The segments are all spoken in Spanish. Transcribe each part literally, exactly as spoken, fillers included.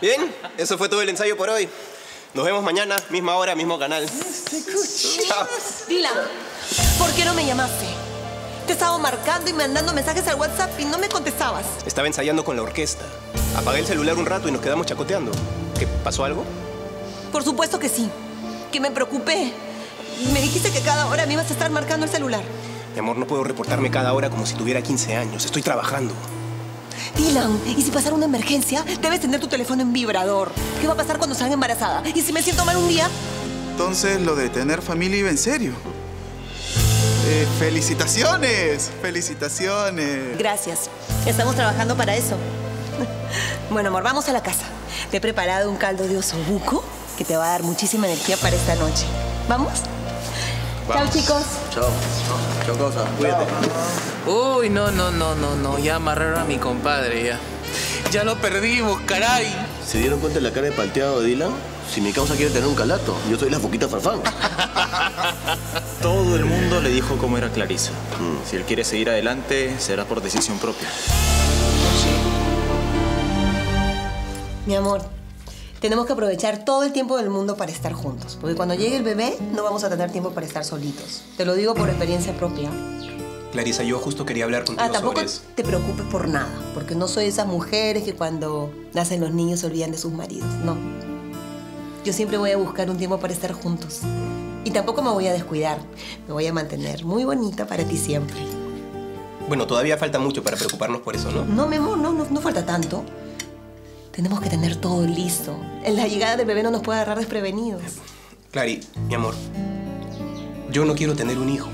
Bien, eso fue todo el ensayo por hoy. Nos vemos mañana, misma hora, mismo canal. Chao. Dylan, ¿por qué no me llamaste? Te estaba marcando y mandando mensajes al WhatsApp y no me contestabas. Estaba ensayando con la orquesta. Apagué el celular un rato y nos quedamos chacoteando. ¿Qué, pasó algo? Por supuesto que sí. Que me preocupé. Me dijiste que cada hora me ibas a estar marcando el celular. Mi amor, no puedo reportarme cada hora como si tuviera quince años. Estoy trabajando. Dylan, ¿y si pasara una emergencia? Debes tener tu teléfono en vibrador. ¿Qué va a pasar cuando salga embarazada? ¿Y si me siento mal un día? Entonces, lo de tener familia iba en serio. Eh, ¡Felicitaciones! ¡Felicitaciones! Gracias. Estamos trabajando para eso. Bueno, amor, vamos a la casa. Te he preparado un caldo de osobuco que te va a dar muchísima energía para esta noche. ¿Vamos? Vamos. Chao, chicos. Chao. Chao, cosa. Cuídate. Uy, no, no, no, no, no. Ya amarraron a mi compadre, ya. Ya lo perdimos, caray. ¿Se dieron cuenta de la cara de palteado de Dylan? Si mi causa quiere tener un calato, yo soy la foquita farfán. Todo el mundo le dijo cómo era Clarissa. Mm. Si él quiere seguir adelante, será por decisión propia. Mi amor, tenemos que aprovechar todo el tiempo del mundo para estar juntos. Porque cuando llegue el bebé, no vamos a tener tiempo para estar solitos. Te lo digo por experiencia propia. Clarissa, yo justo quería hablar contigo sobre eso. Ah, tampoco te preocupes por nada. Porque no soy esas mujeres que cuando nacen los niños se olvidan de sus maridos. No. Yo siempre voy a buscar un tiempo para estar juntos. Y tampoco me voy a descuidar. Me voy a mantener muy bonita para ti siempre. Bueno, todavía falta mucho para preocuparnos por eso, ¿no? No, mi amor, no, no, no falta tanto. Tenemos que tener todo listo. En la llegada del bebé no nos puede agarrar desprevenidos. Clary, mi amor, yo no quiero tener un hijo.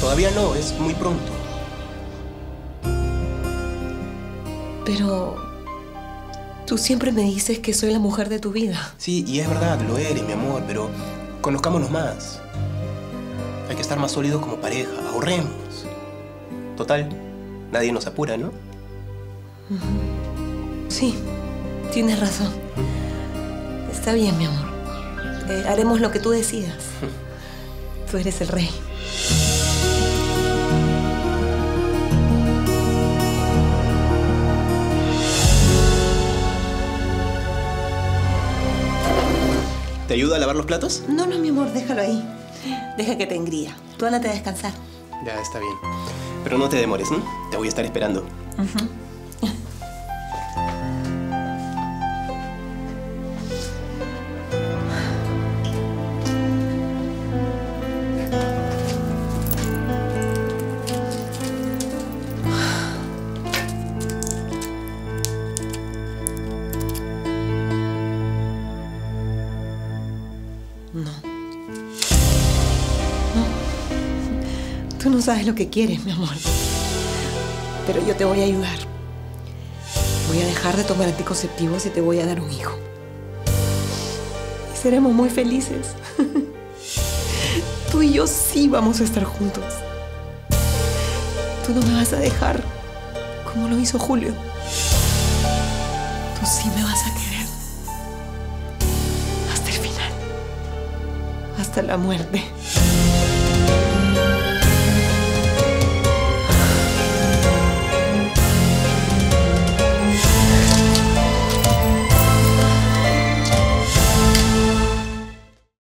Todavía no, es muy pronto. Pero tú siempre me dices que soy la mujer de tu vida. Sí, y es verdad, lo eres, mi amor, pero conozcámonos más. Hay que estar más sólidos como pareja, ahorremos. Total, nadie nos apura, ¿no? Sí. Tienes razón. Está bien, mi amor. Eh, haremos lo que tú decidas. Tú eres el rey. ¿Te ayudo a lavar los platos? No, no, mi amor, déjalo ahí. Deja que te engría. Tú ándate a descansar. Ya, está bien. Pero no te demores, ¿no? Te voy a estar esperando. Uh-huh. No. No. Tú no sabes lo que quieres, mi amor. Pero yo te voy a ayudar. Voy a dejar de tomar anticonceptivos y te voy a dar un hijo. Y seremos muy felices. Tú y yo sí vamos a estar juntos. Tú no me vas a dejar como lo hizo Julio. Tú sí me vas a querer. Hasta la muerte.